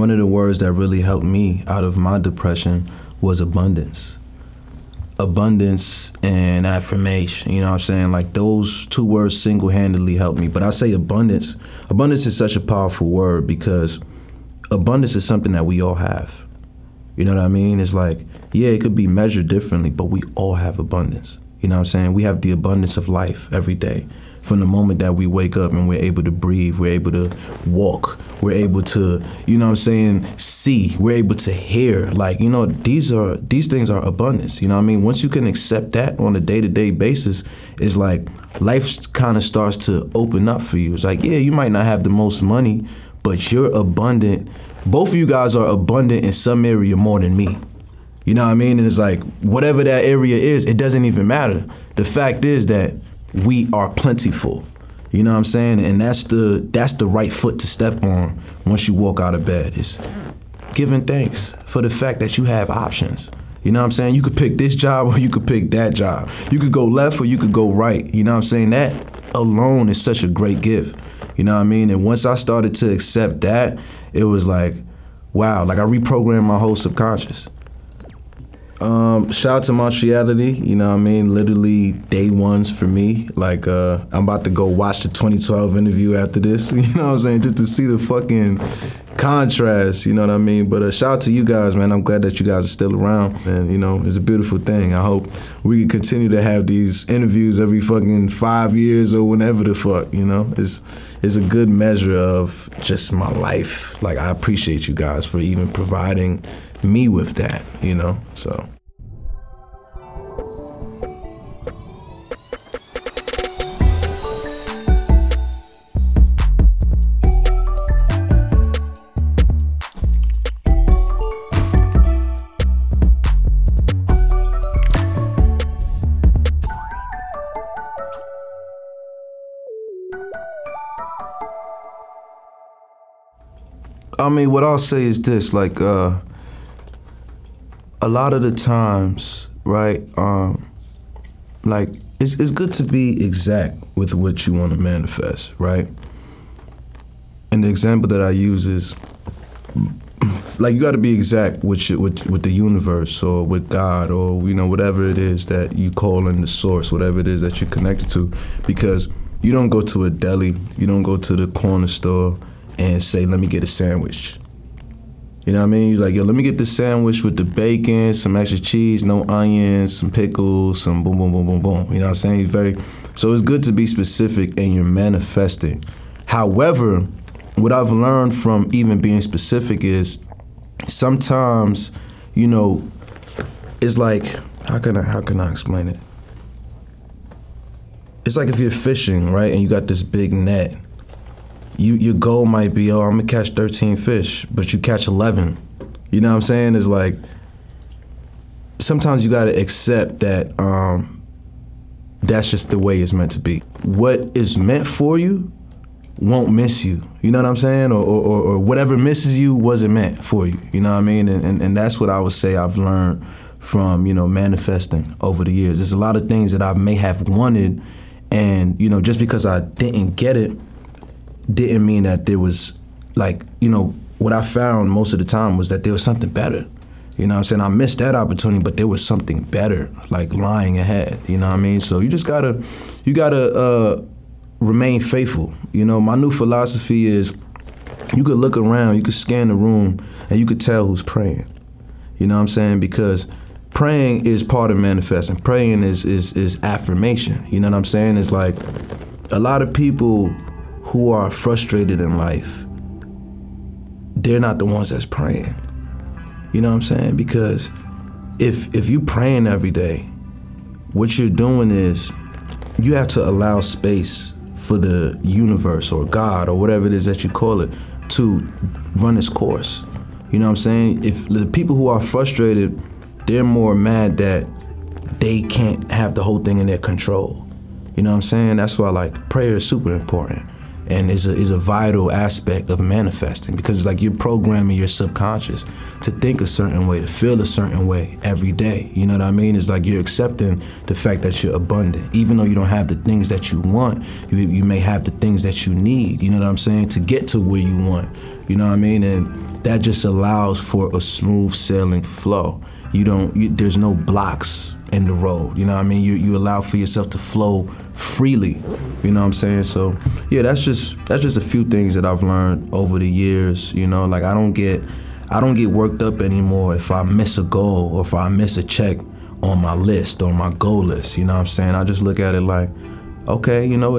one of the words that really helped me out of my depression was abundance. Abundance and affirmation, you know what I'm saying? Like those two words single-handedly helped me. But I say abundance. Abundance is such a powerful word because abundance is something that we all have. You know what I mean? It's like, yeah, it could be measured differently, but we all have abundance. You know what I'm saying? We have the abundance of life every day. From the moment that we wake up and we're able to breathe, we're able to walk, we're able to, you know what I'm saying, see, we're able to hear. Like, you know, these things are abundance. You know what I mean? Once you can accept that on a day-to-day basis, it's like life kind of starts to open up for you. It's like, yeah, you might not have the most money, but you're abundant. Both of you guys are abundant in some area more than me. You know what I mean? And it's like, whatever that area is, it doesn't even matter. The fact is that we are plentiful. You know what I'm saying? And that's the right foot to step on once you walk out of bed. It's giving thanks for the fact that you have options. You know what I'm saying? You could pick this job or you could pick that job. You could go left or you could go right. You know what I'm saying? That alone is such a great gift. You know what I mean? And once I started to accept that, it was like, wow, like I reprogrammed my whole subconscious. Shout out to Montreality, you know what I mean? Literally day ones for me. Like, I'm about to go watch the 2012 interview after this, you know what I'm saying? Just to see the fucking contrast, you know what I mean? But shout out to you guys, man. I'm glad that you guys are still around. And, you know, it's a beautiful thing. I hope we can continue to have these interviews every fucking 5 years or whenever the fuck, you know? It's a good measure of just my life. Like, I appreciate you guys for even providing me with that, you know, so. I mean, what I'll say is this, like, a lot of the times, right, like, it's good to be exact with what you want to manifest, right? And the example that I use is, like, you got to be exact with the universe or with God or, you know, whatever it is that you call in the source, whatever it is that you're connected to, because you don't go to a deli, you don't go to the corner store and say, let me get a sandwich. You know what I mean? He's like, yo, let me get this sandwich with the bacon, some extra cheese, no onions, some pickles, some boom, boom, boom, boom, boom. You know what I'm saying? He's very, so it's good to be specific and you're manifesting. However, what I've learned from even being specific is sometimes, you know, it's like, how can I explain it? It's like if you're fishing, right, and you got this big net. Your goal might be, oh, I'm gonna catch 13 fish, but you catch 11. You know what I'm saying? It's like, sometimes you gotta accept that that's just the way it's meant to be. What is meant for you won't miss you. You know what I'm saying? Or whatever misses you wasn't meant for you. You know what I mean? And that's what I would say I've learned from, you know, manifesting over the years. There's a lot of things that I may have wanted and, you know, just because I didn't get it, didn't mean that there was, like, you know, what I found most of the time was that there was something better. You know what I'm saying? I missed that opportunity, but there was something better, like lying ahead, you know what I mean? So you gotta remain faithful. You know, my new philosophy is you could look around, you could scan the room, and you could tell who's praying. You know what I'm saying? Because praying is part of manifesting. Praying is affirmation. You know what I'm saying? It's like a lot of people who are frustrated in life, they're not the ones that's praying. You know what I'm saying? Because if you're praying every day, what you're doing is you have to allow space for the universe or God or whatever it is that you call it to run its course. You know what I'm saying? If the people who are frustrated, they're more mad that they can't have the whole thing in their control. You know what I'm saying? That's why, like, prayer is super important. and is a vital aspect of manifesting, because it's like you're programming your subconscious to think a certain way, to feel a certain way every day. You know what I mean? It's like you're accepting the fact that you're abundant. Even though you don't have the things that you want, you may have the things that you need, you know what I'm saying, to get to where you want. You know what I mean? And that just allows for a smooth sailing flow. There's no blocks in the road, you know what I mean? You allow for yourself to flow freely, you know what I'm saying? So yeah, that's just a few things that I've learned over the years, you know? Like I don't get worked up anymore if I miss a goal or if I miss a check on my list or my goal list, you know what I'm saying? I just look at it like, okay, you know,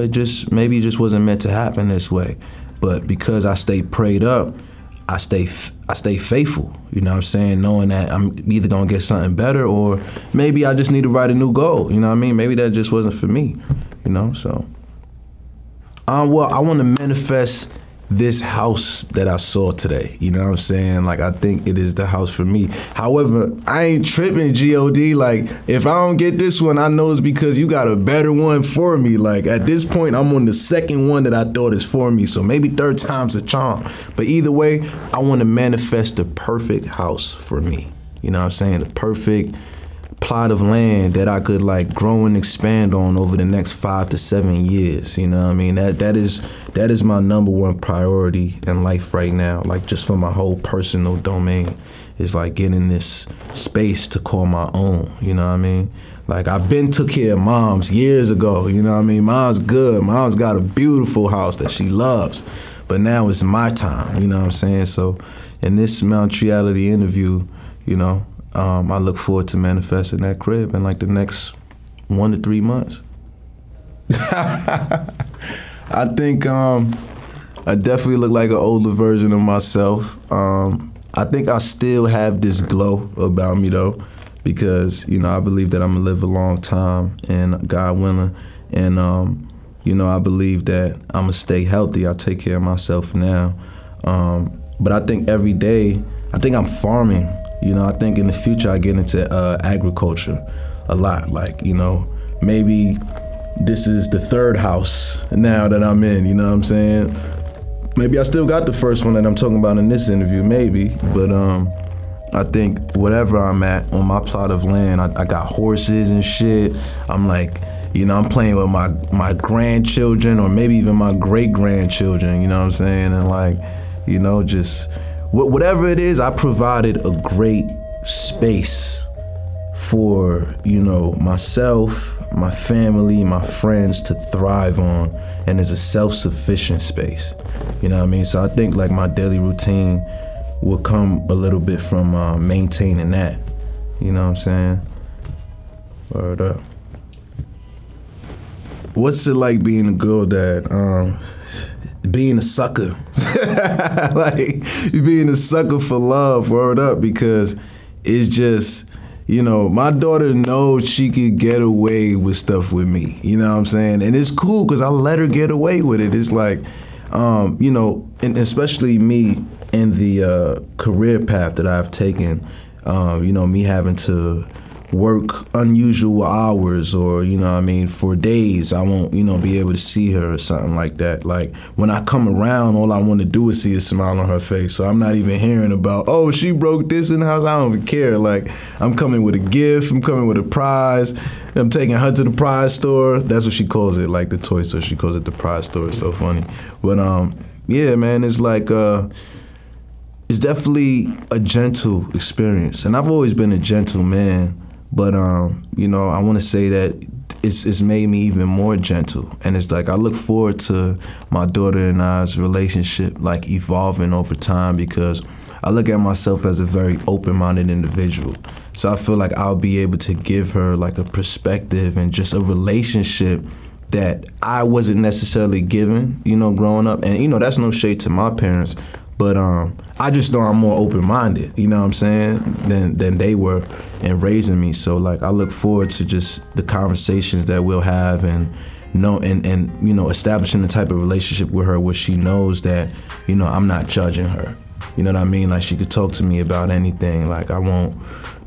maybe it just wasn't meant to happen this way. But because I stay prayed up, I stay faithful, you know what I'm saying, knowing that I'm either gonna get something better or maybe I just need to write a new goal, you know what I mean? Maybe that just wasn't for me, you know, so. Well, I wanna manifest this house that I saw today, you know what I'm saying? Like, I think it is the house for me. However, I ain't tripping, G.O.D. Like, if I don't get this one, I know it's because you got a better one for me. Like, at this point, I'm on the second one that I thought is for me, so maybe third time's a charm. But either way, I want to manifest the perfect house for me. You know what I'm saying? The perfect plot of land that I could like grow and expand on over the next 5 to 7 years. You know what I mean? That is my number one priority in life right now. Like just for my whole personal domain is like getting this space to call my own. You know what I mean? Like I've been took care of Mom's years ago. You know what I mean? Mom's good. Mom's got a beautiful house that she loves. But now it's my time. You know what I'm saying? So in this Montreality interview, you know, I look forward to manifesting that crib in like the next 1 to 3 months. I think I definitely look like an older version of myself. I think I still have this glow about me though, because you know I believe that I'm gonna live a long time, and God willing, and you know I believe that I'm gonna stay healthy. I take care of myself now, but I think every day I think I'm farming. You know, I think in the future I get into agriculture a lot. Like, you know, maybe this is the third house now that I'm in, you know what I'm saying? Maybe I still got the first one that I'm talking about in this interview, maybe. But I think whatever I'm at on my plot of land, I got horses and shit. I'm like, you know, I'm playing with my grandchildren or maybe even my great-grandchildren, you know what I'm saying? And like, you know, just, whatever it is, I provided a great space for, you know, myself, my family, my friends to thrive on, and it's a self-sufficient space, you know what I mean? So I think like my daily routine will come a little bit from maintaining that, you know what I'm saying? Word up. What's it like being a girl dad? Being a sucker, like you being a sucker for love, word up, because it's just, you know, my daughter knows she could get away with stuff with me, you know what I'm saying? And it's cool because I let her get away with it. It's like, you know, and especially me in the career path that I've taken, you know, me having to work unusual hours or, you know what I mean, for days I won't, you know, be able to see her or something like that. Like, when I come around, all I want to do is see a smile on her face. So I'm not even hearing about, oh, she broke this in the house. I don't even care. Like, I'm coming with a gift. I'm coming with a prize. I'm taking her to the prize store. That's what she calls it, like the toy store. She calls it the prize store. It's so funny. But, yeah, man, it's like, it's definitely a gentle experience. And I've always been a gentle man. But, you know, I want to say that it's made me even more gentle. And it's like I look forward to my daughter and I's relationship like evolving over time, because I look at myself as a very open-minded individual. So I feel like I'll be able to give her like a perspective and just a relationship that I wasn't necessarily given, you know, growing up. And, you know, that's no shade to my parents. But I just know I'm more open-minded, you know what I'm saying, than they were in raising me. So like I look forward to just the conversations that we'll have and you know, establishing the type of relationship with her where she knows that, you know, I'm not judging her. You know what I mean? Like she could talk to me about anything. Like I won't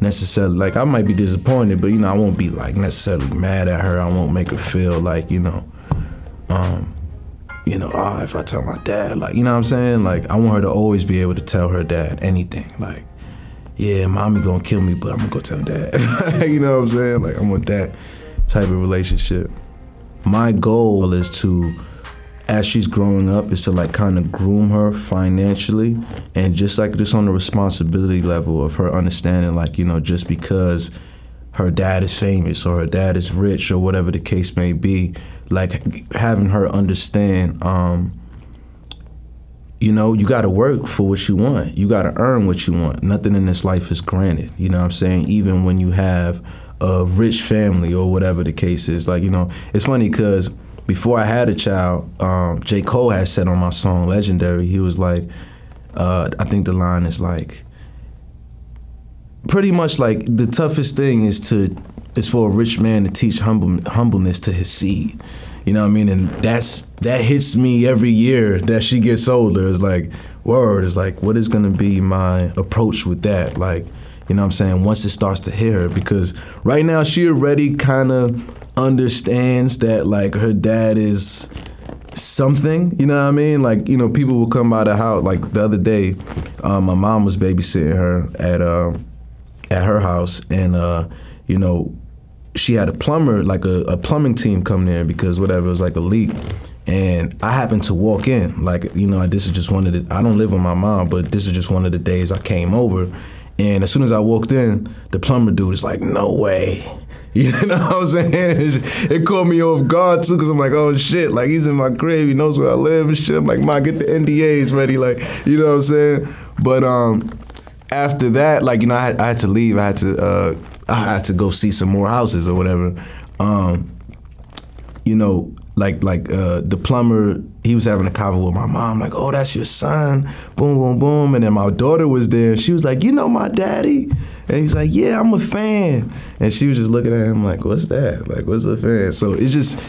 necessarily, like I might be disappointed, but you know, I won't be like necessarily mad at her. I won't make her feel like, you know, you know, ah, if I tell my dad, like, you know what I'm saying? Like, I want her to always be able to tell her dad anything. Like, yeah, mommy gonna kill me, but I'm gonna go tell dad. You know what I'm saying? Like, I want that type of relationship. My goal is to, as she's growing up, is to like kind of groom her financially and just like just on the responsibility level of her understanding, like, you know, just because her dad is famous or her dad is rich or whatever the case may be, like having her understand, you know, you gotta work for what you want. You gotta earn what you want. Nothing in this life is granted, you know what I'm saying? Even when you have a rich family or whatever the case is. Like, you know, it's funny because before I had a child, J. Cole had said on my song Legendary, he was like, I think the line is like, pretty much like the toughest thing is for a rich man to teach humbleness to his seed. You know what I mean? And that hits me every year that she gets older. It's like, word, it's like, what is gonna be my approach with that? Like, you know what I'm saying? Once it starts to hit her, because right now she already kind of understands that like her dad is something, you know what I mean? Like, you know, people will come by the house. Like the other day, my mom was babysitting her at her house, and you know, she had a plumber, like a plumbing team come there because whatever, it was like a leak. And I happened to walk in, like, you know, this is just one of the, I don't live with my mom, but this is just one of the days I came over. And as soon as I walked in, the plumber dude is like, no way. You know what I'm saying? It caught me off guard too, because I'm like, oh shit, like he's in my crib, he knows where I live and shit. I'm like, ma, get the NDAs ready, like, you know what I'm saying? But after that, like, you know, I had to leave, I had to go see some more houses or whatever. You know, like the plumber, he was having a convo with my mom, like, oh, that's your son, boom, boom, boom. And then my daughter was there, she was like, you know my daddy? And he's like, yeah, I'm a fan. And she was just looking at him like, what's that? Like, what's a fan? So it's just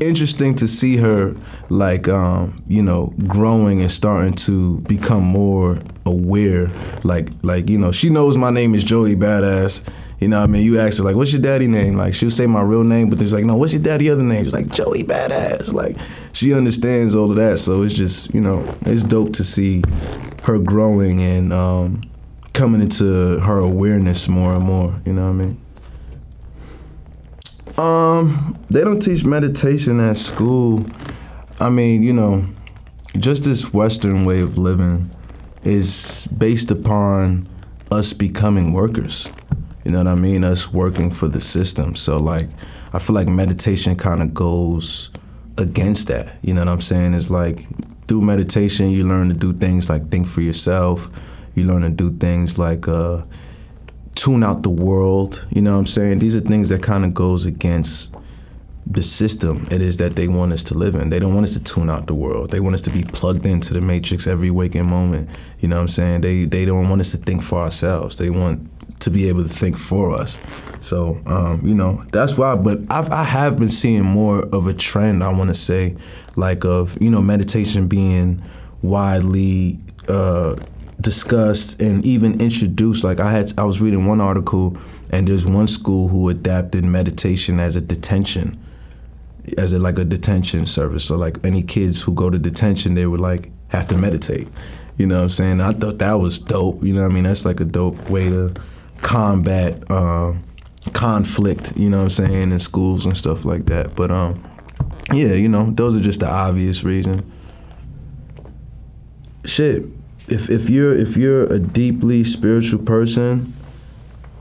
interesting to see her, like, you know, growing and starting to become more aware. Like, you know, she knows my name is Joey Badass. You know what I mean? You ask her, like, what's your daddy name? Like, she'll say my real name, but she's like, no, what's your daddy other name? She's like, Joey Badass. Like, she understands all of that, so it's just, you know, it's dope to see her growing and coming into her awareness more and more, you know what I mean? They don't teach meditation at school. I mean, you know, just this Western way of living is based upon us becoming workers. You know what I mean? Us working for the system. So like, I feel like meditation kind of goes against that. You know what I'm saying? It's like, through meditation, you learn to do things like think for yourself. You learn to do things like tune out the world. You know what I'm saying? These are things that kind of goes against the system it is that they want us to live in. They don't want us to tune out the world. They want us to be plugged into the matrix every waking moment. You know what I'm saying? They don't want us to think for ourselves. They want to be able to think for us. So, you know, that's why, but I have been seeing more of a trend, I wanna say, like of, you know, meditation being widely discussed and even introduced. Like I was reading one article and there's one school who adapted meditation as a detention, like a detention service. So like any kids who go to detention, they would like have to meditate. You know what I'm saying? I thought that was dope, you know what I mean? That's like a dope way to combat conflict, you know what I'm saying, in schools and stuff like that. But yeah, you know, those are just the obvious reason. Shit, if you're a deeply spiritual person,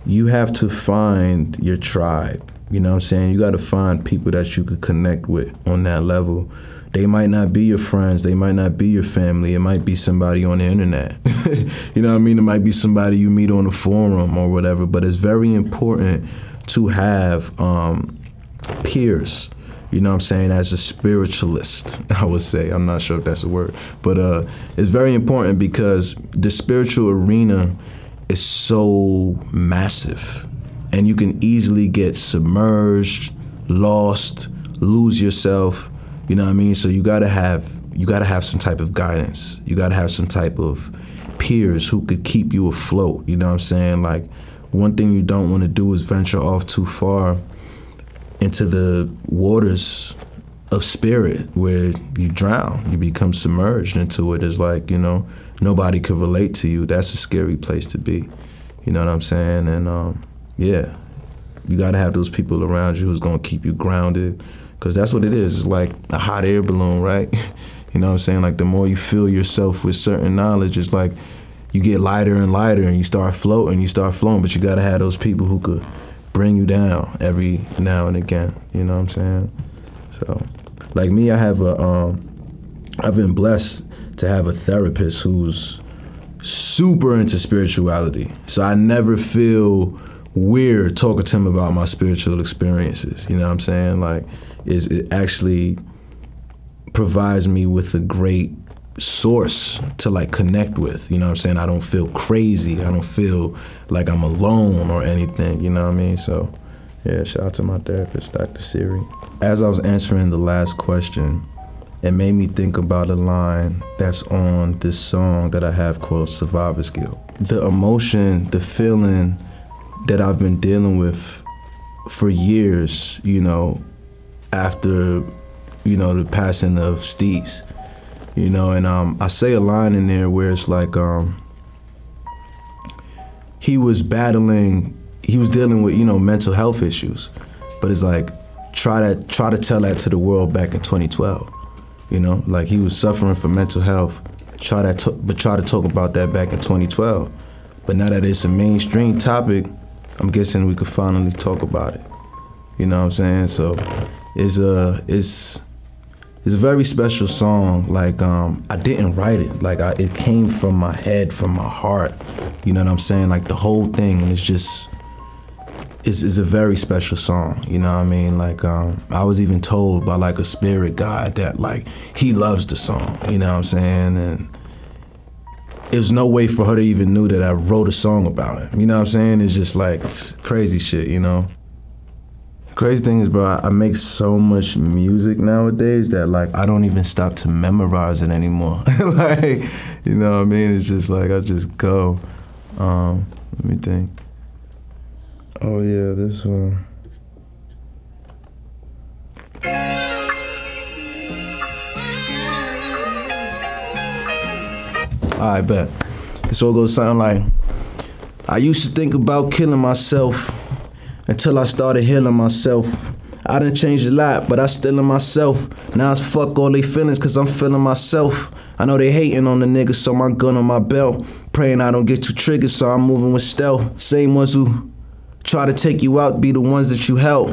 you have to find your tribe, you know what I'm saying? You gotta find people that you could connect with on that level. They might not be your friends, they might not be your family, it might be somebody on the internet. You know what I mean? It might be somebody you meet on a forum or whatever, but it's very important to have peers, you know what I'm saying, as a spiritualist, I would say. I'm not sure if that's a word, but it's very important because the spiritual arena is so massive and you can easily get submerged, lost, lose yourself. You know what I mean? So you gotta have some type of guidance. You gotta have some type of peers who could keep you afloat. You know what I'm saying? Like, one thing you don't want to do is venture off too far into the waters of spirit where you drown, you become submerged into it. It's like, you know, nobody could relate to you. That's a scary place to be. You know what I'm saying? And yeah, you gotta have those people around you who's gonna keep you grounded, because that's what it is. It's like a hot air balloon, right? You know what I'm saying? Like the more you fill yourself with certain knowledge, it's like you get lighter and lighter and you start floating, but you gotta have those people who could bring you down every now and again. You know what I'm saying? So, like me, I have a, I've been blessed to have a therapist who's super into spirituality. So I never feel weird talking to him about my spiritual experiences. You know what I'm saying? Like, it actually provides me with a great source to like connect with. You know what I'm saying? I don't feel crazy. I don't feel like I'm alone or anything. You know what I mean? So, yeah, shout out to my therapist, Dr. Siri. As I was answering the last question, it made me think about a line that's on this song that I have called Survivor's Guilt. The emotion, the feeling that I've been dealing with for years, you know, after, you know, the passing of Steeze, you know, and I say a line in there where it's like, he was dealing with, you know, mental health issues, but it's like, try to tell that to the world back in 2012, you know? Like he was suffering from mental health, try to talk about that back in 2012. But now that it's a mainstream topic, I'm guessing we could finally talk about it. You know what I'm saying? So it's a very special song. Like I didn't write it. Like it came from my head, from my heart. You know what I'm saying? Like the whole thing, and it's just, it's a very special song. You know what I mean? Like I was even told by like a spirit guide that like he loves the song. You know what I'm saying? And there's no way for her to even knew that I wrote a song about it. You know what I'm saying? It's just like it's crazy shit, you know? The crazy thing is, bro, I make so much music nowadays that like I don't even stop to memorize it anymore. Like, you know what I mean? It's just like I just go. Let me think. Oh yeah, this one. I bet. This all goes something like, I used to think about killing myself until I started healing myself. I done changed a lot, but I still in myself. Now it's fuck all they feelings, cause I'm feeling myself. I know they hating on the niggas, so my gun on my belt. Praying I don't get too triggered, so I'm moving with stealth. Same ones who try to take you out be the ones that you help.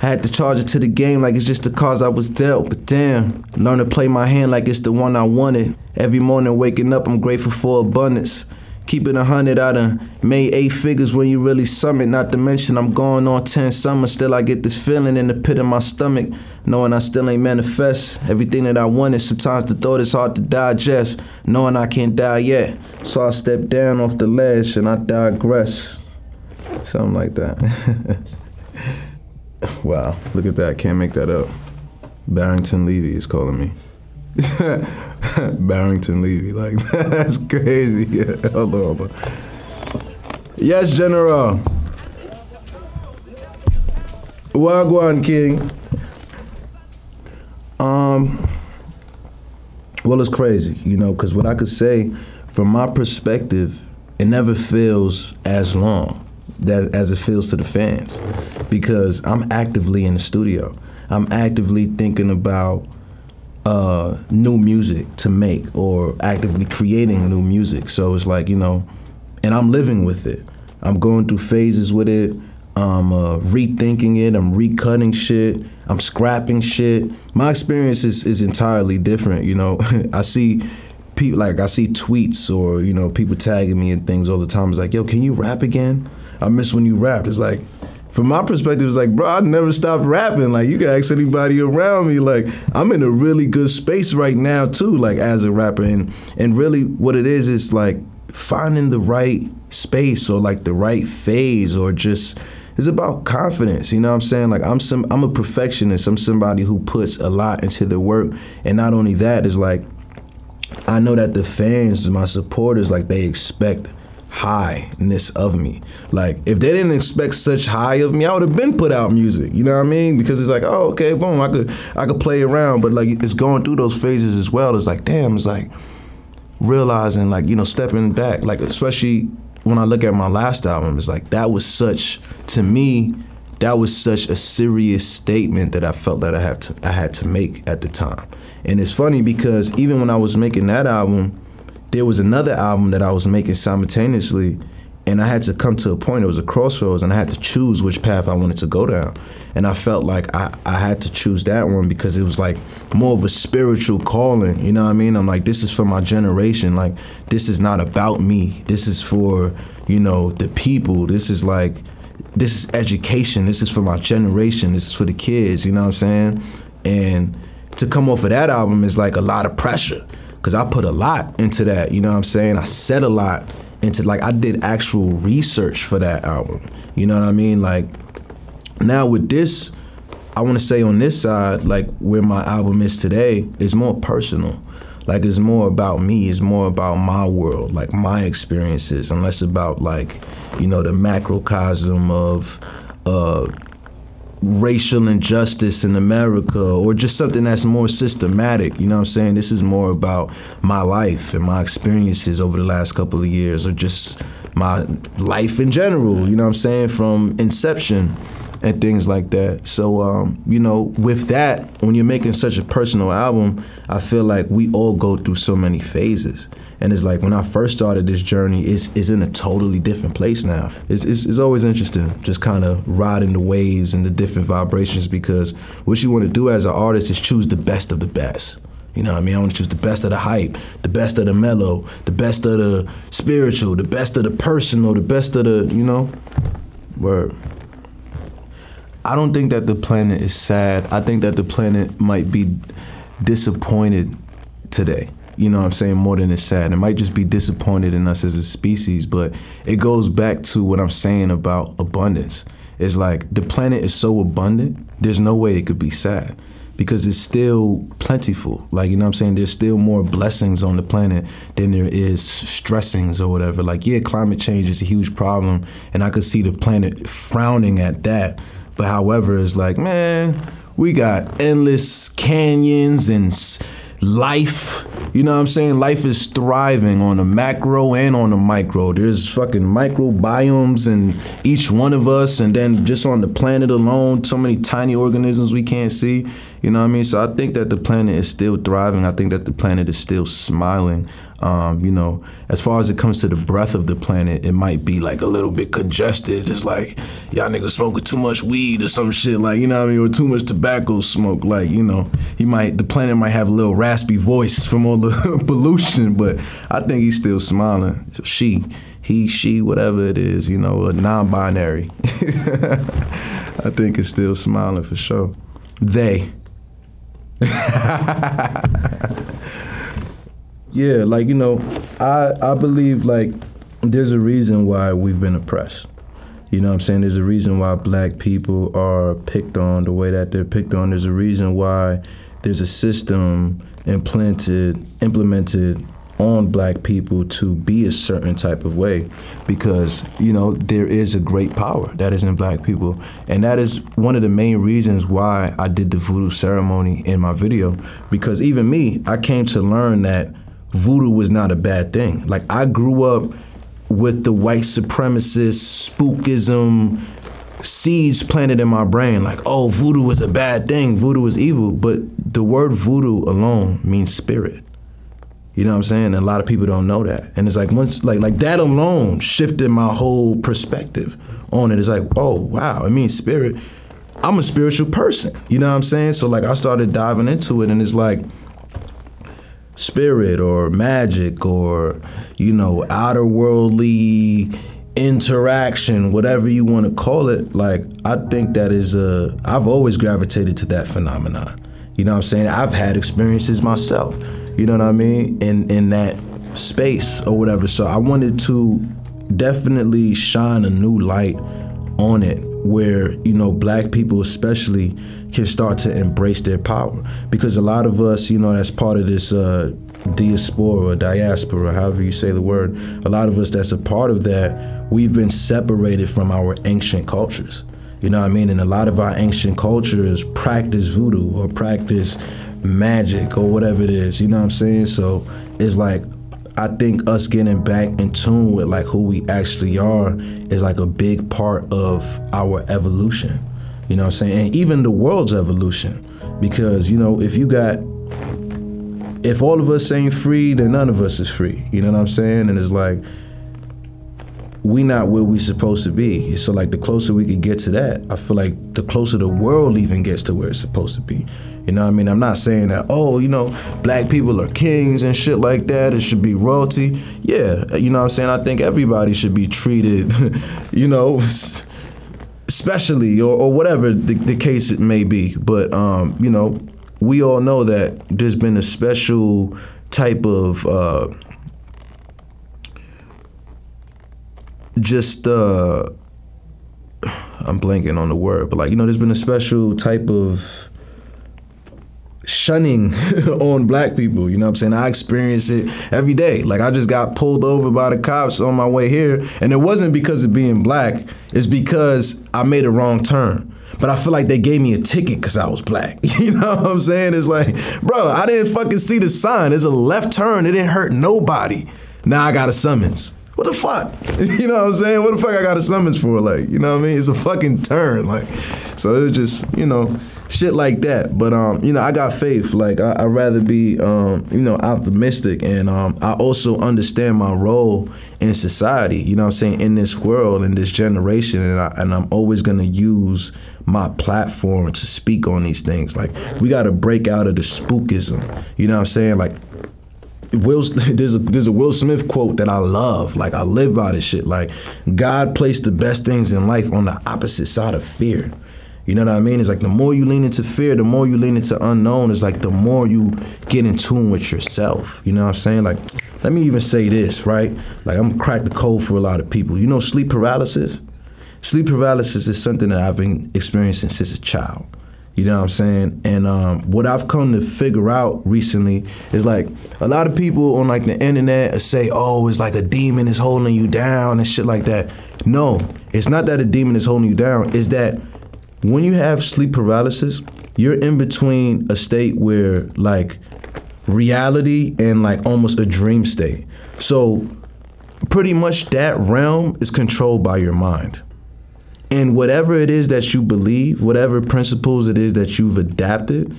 I had to charge it to the game like it's just the cards I was dealt, but damn, learn to play my hand like it's the one I wanted. Every morning waking up, I'm grateful for abundance. Keep it 100, I done made 8 figures when you really summit, not to mention I'm going on 10 summers, still I get this feeling in the pit of my stomach, knowing I still ain't manifest everything that I wanted. Sometimes the thought is hard to digest, knowing I can't die yet, so I step down off the ledge and I digress. Something like that. Wow, look at that, can't make that up. Barrington Levy is calling me. Barrington Levy, like, that's crazy. Yeah, hold on. Yes, General. Wagwan King. Well, it's crazy, you know, because what I could say, from my perspective, it never feels as long as it feels to the fans, because I'm actively in the studio. I'm actively thinking about new music to make or actively creating new music. So it's like, you know, and I'm living with it. I'm going through phases with it. I'm rethinking it. I'm recutting shit. I'm scrapping shit. My experience is entirely different, you know. I see tweets or, you know, people tagging me and things all the time. It's like, yo, can you rap again? I miss when you rapped. It's like, from my perspective, it's like, bro, I never stopped rapping. Like, you can ask anybody around me. Like, I'm in a really good space right now, too, like, as a rapper. And really what it is like finding the right space or, like, the right phase or just, it's about confidence, you know what I'm saying? Like, I'm a perfectionist. I'm somebody who puts a lot into their work. And not only that, it's like, I know that the fans, my supporters, like, they expect highness of me. Like, if they didn't expect such high of me, I would have been put out music, you know what I mean? Because it's like, oh, okay, boom, I could play around, but like, it's going through those phases as well. It's like, damn, it's like realizing, like, you know, stepping back, like, especially when I look at my last album, it's like, that was such, to me, that was such a serious statement that I felt that I had to make at the time. And it's funny because even when I was making that album, there was another album that I was making simultaneously, and I had to come to a point, it was a crossroads, and I had to choose which path I wanted to go down. And I felt like I had to choose that one because it was like more of a spiritual calling, you know what I mean? I'm like, this is for my generation, like, this is not about me. This is for, you know, the people. This is like, this is education. This is for my generation. This is for the kids, you know what I'm saying? And to come off of that album is like a lot of pressure. Cause I put a lot into that, you know what I'm saying? I said a lot into, like, I did actual research for that album, you know what I mean? Like, now with this, I wanna say on this side, like where my album is today, is more personal. Like, it's more about me, it's more about my world, like my experiences, and less about, like, you know, the macrocosm of racial injustice in America, or just something that's more systematic, you know what I'm saying? This is more about my life and my experiences over the last couple of years, or just my life in general, you know what I'm saying, from inception and things like that. So, you know, with that, when you're making such a personal album, I feel like we all go through so many phases. And it's like, when I first started this journey, it's in a totally different place now. It's always interesting, just kind of riding the waves and the different vibrations, because what you want to do as an artist is choose the best of the best. You know what I mean? I want to choose the best of the hype, the best of the mellow, the best of the spiritual, the best of the personal, the best of the, you know, word. I don't think that the planet is sad. I think that the planet might be disappointed today. You know what I'm saying? More than it's sad. It might just be disappointed in us as a species, but it goes back to what I'm saying about abundance. It's like, the planet is so abundant, there's no way it could be sad, because it's still plentiful. Like, you know what I'm saying? There's still more blessings on the planet than there is stressings or whatever. Like, yeah, climate change is a huge problem, and I could see the planet frowning at that. But however, it's like, man, we got endless canyons and life, you know what I'm saying? Life is thriving on the macro and on the micro. There's fucking microbiomes in each one of us, and then just on the planet alone, so many tiny organisms we can't see, you know what I mean? So I think that the planet is still thriving. I think that the planet is still smiling. You know, as far as it comes to the breath of the planet, it might be like a little bit congested. It's like, y'all niggas smoking too much weed or some shit, like, you know what I mean, or too much tobacco smoke. Like, you know, the planet might have a little raspy voice from all the pollution, but I think he's still smiling. She, he, she, whatever it is, you know, a non-binary. I think it's still smiling for sure. They. Yeah, like, you know, I believe, like, there's a reason why we've been oppressed. You know what I'm saying? There's a reason why black people are picked on the way that they're picked on. There's a reason why there's a system implemented on black people to be a certain type of way, because, you know, there is a great power that is in black people. And that is one of the main reasons why I did the voodoo ceremony in my video, because even me, I came to learn that voodoo was not a bad thing. Like, I grew up with the white supremacist spookism seeds planted in my brain, like, oh, voodoo is a bad thing, voodoo is evil. But the word voodoo alone means spirit. You know what I'm saying? And a lot of people don't know that. And it's like, once, like that alone shifted my whole perspective on it. It's like, oh, wow, it means spirit. I'm a spiritual person, you know what I'm saying? So, like, I started diving into it, and it's like, spirit or magic or, you know, outer worldly interaction, whatever you want to call it, like, I think that is I've always gravitated to that phenomenon. You know what I'm saying? I've had experiences myself, you know what I mean, in that space or whatever. So I wanted to definitely shine a new light on it, where, you know, black people especially can start to embrace their power. Because a lot of us, you know, that's part of this diaspora, diaspora, however you say the word, a lot of us that's a part of that, we've been separated from our ancient cultures. You know what I mean? And a lot of our ancient cultures practice voodoo or practice magic or whatever it is, you know what I'm saying? So it's like, I think us getting back in tune with like who we actually are is like a big part of our evolution, you know what I'm saying? And even the world's evolution, because, you know, if all of us ain't free, then none of us is free, you know what I'm saying? And it's like, we not where we supposed to be. So like the closer we could get to that, I feel like the closer the world even gets to where it's supposed to be. You know what I mean? I'm not saying that, oh, you know, black people are kings and shit like that, it should be royalty. Yeah, you know what I'm saying? I think everybody should be treated, you know, especially or whatever the case it may be. But, you know, we all know that there's been a special type of, I'm blanking on the word, but like, you know, there's been a special type of shunning on black people, you know what I'm saying? I experience it every day. Like I just got pulled over by the cops on my way here, and it wasn't because of being black, it's because I made a wrong turn. But I feel like they gave me a ticket because I was black. You know what I'm saying? It's like, bro, I didn't fucking see the sign. It's a left turn, it didn't hurt nobody. Now I got a summons. What the fuck? You know what I'm saying? What the fuck I got a summons for? Like, you know what I mean? It's a fucking turn. Like, so it was just, you know, shit like that. But, you know, I got faith. Like, I'd rather be, you know, optimistic. And I also understand my role in society, you know what I'm saying, in this world, in this generation. And I'm always going to use my platform to speak on these things. Like, we got to break out of the spookism. You know what I'm saying? Like, there's a Will Smith quote that I love. Like, I live by this shit. Like, God placed the best things in life on the opposite side of fear. You know what I mean? It's like the more you lean into fear, the more you lean into unknown, it's like the more you get in tune with yourself. You know what I'm saying? Like, let me even say this, right? Like, I'm cracked the code for a lot of people. You know sleep paralysis? Sleep paralysis is something that I've been experiencing since a child. You know what I'm saying? And what I've come to figure out recently is like a lot of people on like the internet say, oh, it's like a demon is holding you down and shit like that. No, it's not that a demon is holding you down. It's that when you have sleep paralysis, you're in between a state where like reality and like almost a dream state. So pretty much that realm is controlled by your mind. And whatever it is that you believe, whatever principles it is that you've adapted,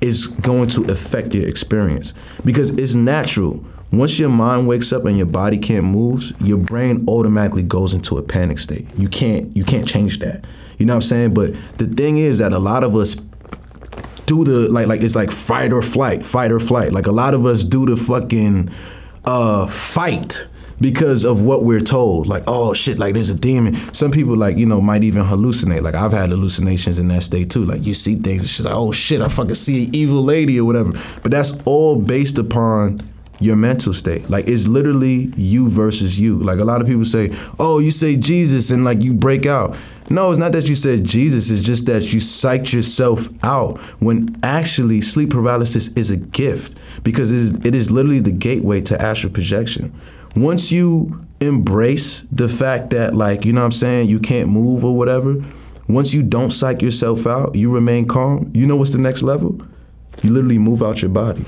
is going to affect your experience. Because it's natural. Once your mind wakes up and your body can't move, your brain automatically goes into a panic state. You can't change that. You know what I'm saying? But the thing is that a lot of us do the, like it's like fight or flight. Like a lot of us do the fucking fight. Because of what we're told, like, oh shit, like there's a demon. Some people like, you know, might even hallucinate. Like I've had hallucinations in that state too. Like you see things and shit like, oh shit, I fucking see an evil lady or whatever. But that's all based upon your mental state. Like it's literally you versus you. Like a lot of people say, oh, you say Jesus and like you break out. No, it's not that you said Jesus, it's just that you psyched yourself out when actually sleep paralysis is a gift because it is literally the gateway to astral projection. Once you embrace the fact that, like, you know what I'm saying, you can't move or whatever, once you don't psych yourself out, you remain calm, you know what's the next level? You literally move out your body.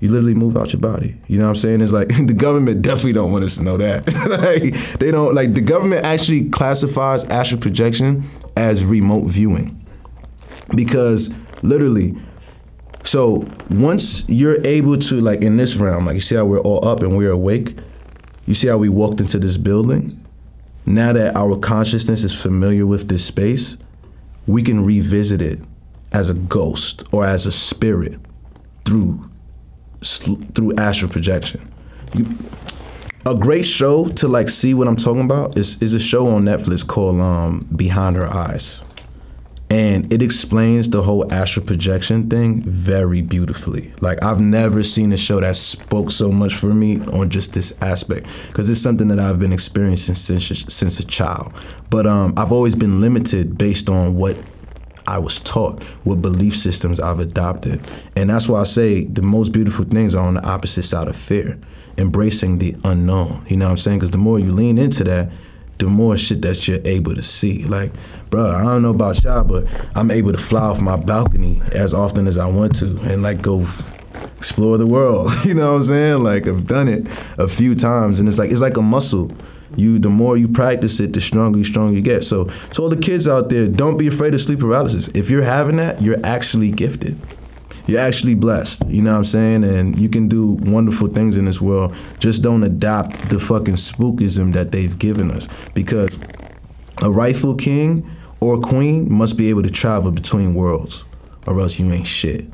You literally move out your body. You know what I'm saying? It's like, the government definitely don't want us to know that. Like, they don't, like, the government actually classifies astral projection as remote viewing. Because, literally, so once you're able to, like, in this realm, like, you see how we're all up and we're awake? You see how we walked into this building? Now that our consciousness is familiar with this space, we can revisit it as a ghost or as a spirit through astral projection. A great show to like see what I'm talking about is a show on Netflix called Behind Her Eyes. And it explains the whole astral projection thing very beautifully. Like I've never seen a show that spoke so much for me on just this aspect because it's something that I've been experiencing since a child. But I've always been limited based on what I was taught, what belief systems I've adopted. And that's why I say the most beautiful things are on the opposite side of fear, embracing the unknown. You know what I'm saying? Because the more you lean into that, the more shit that you're able to see. Like, bro, I don't know about y'all, but I'm able to fly off my balcony as often as I want to and like go explore the world. You know what I'm saying? Like, I've done it a few times and it's like a muscle. The more you practice it, the stronger you get. So to all the kids out there, don't be afraid of sleep paralysis. If you're having that, you're actually gifted. You're actually blessed, you know what I'm saying? And you can do wonderful things in this world. Just don't adopt the fucking spookism that they've given us, because a rightful king or queen must be able to travel between worlds or else you ain't shit,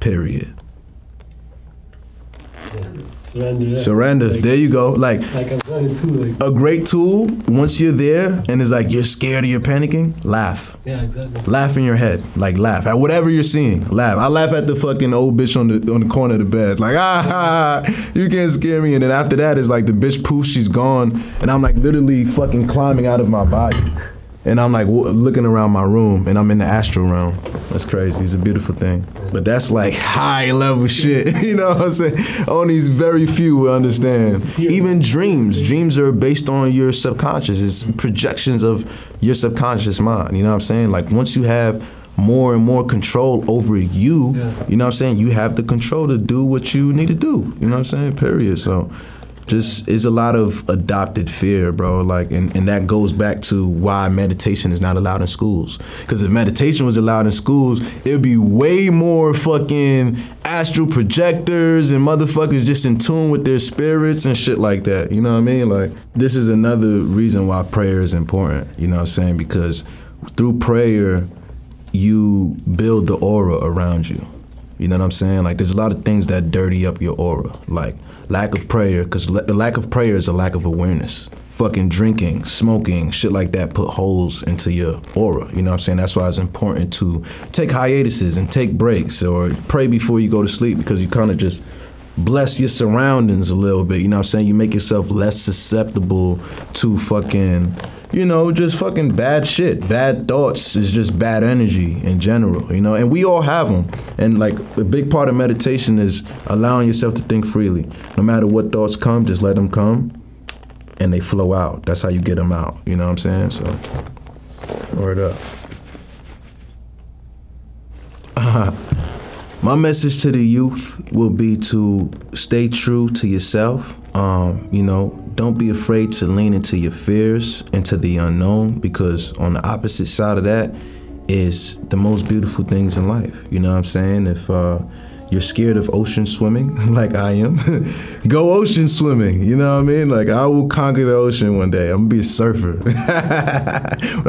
period. Surrender. Yeah. Surrender. Like, there you go. Like I've done it too. Like, a great tool. Once you're there, and it's like you're scared or you're panicking, laugh. Yeah, exactly. Laugh in your head. Like, laugh at whatever you're seeing. Laugh. I laugh at the fucking old bitch on the corner of the bed. Like, ah, ha, you can't scare me. And then after that, it's like the bitch poofs, she's gone, and I'm like literally fucking climbing out of my body, and I'm like looking around my room, and I'm in the astral realm. That's crazy. It's a beautiful thing. But that's like high level shit, you know what I'm saying? Only very few will understand. Even dreams. Dreams are based on your subconscious. It's projections of your subconscious mind, you know what I'm saying? Like, once you have more and more control over you, you know what I'm saying? You have the control to do what you need to do, you know what I'm saying? Period. So just, it's a lot of adopted fear, bro. Like, and that goes back to why meditation is not allowed in schools. Because if meditation was allowed in schools, it'd be way more fucking astral projectors and motherfuckers just in tune with their spirits and shit like that. You know what I mean? Like, this is another reason why prayer is important. You know what I'm saying? Because through prayer, you build the aura around you. You know what I'm saying? Like, there's a lot of things that dirty up your aura, like lack of prayer, because lack of prayer is a lack of awareness. Fucking drinking, smoking, shit like that put holes into your aura. You know what I'm saying? That's why it's important to take hiatuses and take breaks or pray before you go to sleep, because you kind of just bless your surroundings a little bit. You know what I'm saying? You make yourself less susceptible to fucking, you know, just fucking bad shit. Bad thoughts is just bad energy in general, you know? And we all have them. And like, a big part of meditation is allowing yourself to think freely. No matter what thoughts come, just let them come and they flow out. That's how you get them out, you know what I'm saying? So, word up. My message to the youth will be to stay true to yourself. You know, don't be afraid to lean into your fears, into the unknown, because on the opposite side of that is the most beautiful things in life. You know what I'm saying? If you're scared of ocean swimming, like I am, go ocean swimming. You know what I mean? Like, I will conquer the ocean one day. I'm gonna be a surfer. When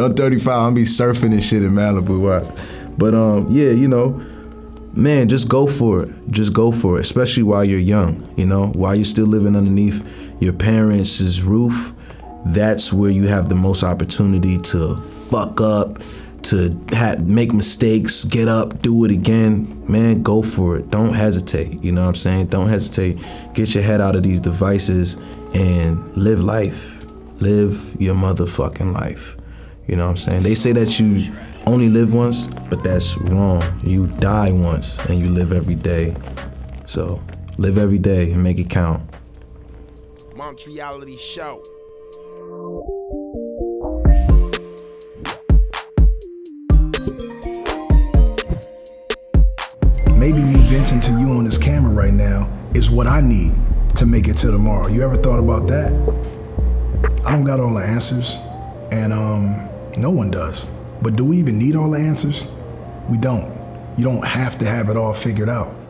I'm 35, I'm gonna be surfing and shit in Malibu. Watch. But yeah, you know, man, just go for it. Just go for it, especially while you're young, you know? While you're still living underneath your parents' roof, that's where you have the most opportunity to fuck up, to make mistakes, get up, do it again. Man, go for it. Don't hesitate, you know what I'm saying? Don't hesitate. Get your head out of these devices and live life. Live your motherfucking life. You know what I'm saying? They say that you only live once, but that's wrong. You die once and you live every day. So live every day and make it count. Montreality show. Maybe me venting to you on this camera right now is what I need to make it to tomorrow. You ever thought about that? I don't got all the answers, and no one does. But do we even need all the answers? We don't. You don't have to have it all figured out.